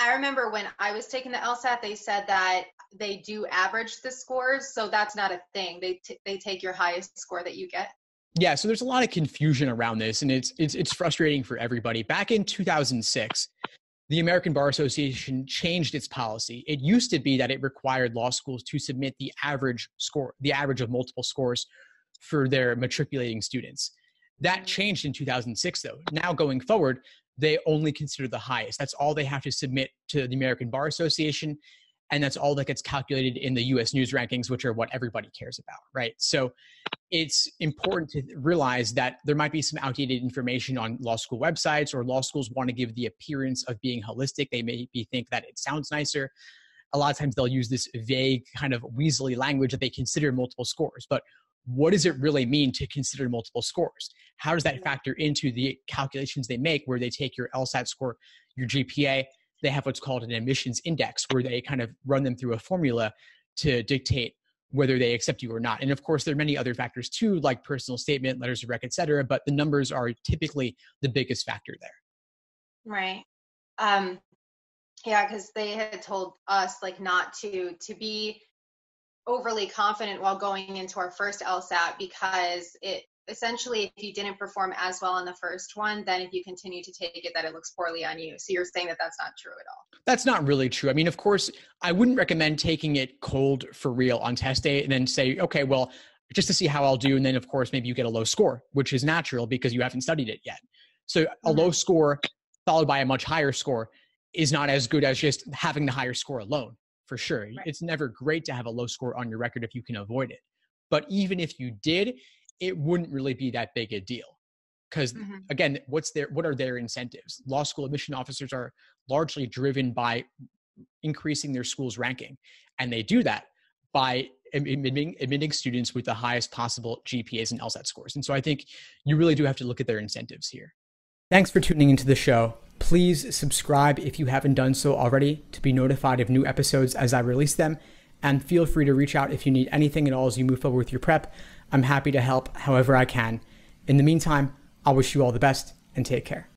I remember when I was taking the LSAT, they said that they do average the scores. So that's not a thing. They take your highest score that you get. Yeah. So there's a lot of confusion around this, and it's frustrating for everybody. Back in 2006, the American Bar Association changed its policy. It used to be that it required law schools to submit the average score, the average of multiple scores for their matriculating students. That changed in 2006, though. Now going forward, they only consider the highest. That's all they have to submit to the American Bar Association. And that's all that gets calculated in the U.S. news rankings, which are what everybody cares about, right? So it's important to realize that there might be some outdated information on law school websites, or law schools want to give the appearance of being holistic. They maybe think that it sounds nicer. A lot of times they'll use this vague kind of weaselly language that they consider multiple scores. But what does it really mean to consider multiple scores? How does that factor into the calculations they make, where they take your LSAT score, your GPA? They have what's called an admissions index, where they kind of run them through a formula to dictate whether they accept you or not. And of course, there are many other factors too, like personal statement, letters of rec, et cetera, but the numbers are typically the biggest factor there. Right. Yeah, because they had told us like not to be overly confident while going into our first LSAT, because it essentially, if you didn't perform as well on the first one, then if you continue to take it, that it looks poorly on you. So you're saying that that's not true at all. That's not really true. I mean, of course, I wouldn't recommend taking it cold for real on test day and then say, okay, well, just to see how I'll do. And then of course, maybe you get a low score, which is natural because you haven't studied it yet. So a low score followed by a much higher score is not as good as just having the higher score alone, for sure. Right. It's never great to have a low score on your record if you can avoid it. But even if you did, it wouldn't really be that big a deal. Because again, what are their incentives? Law school admission officers are largely driven by increasing their school's ranking. And they do that by admitting students with the highest possible GPAs and LSAT scores. And so I think you really do have to look at their incentives here. Thanks for tuning into the show. Please subscribe if you haven't done so already to be notified of new episodes as I release them. And feel free to reach out if you need anything at all as you move forward with your prep. I'm happy to help however I can. In the meantime, I wish you all the best and take care.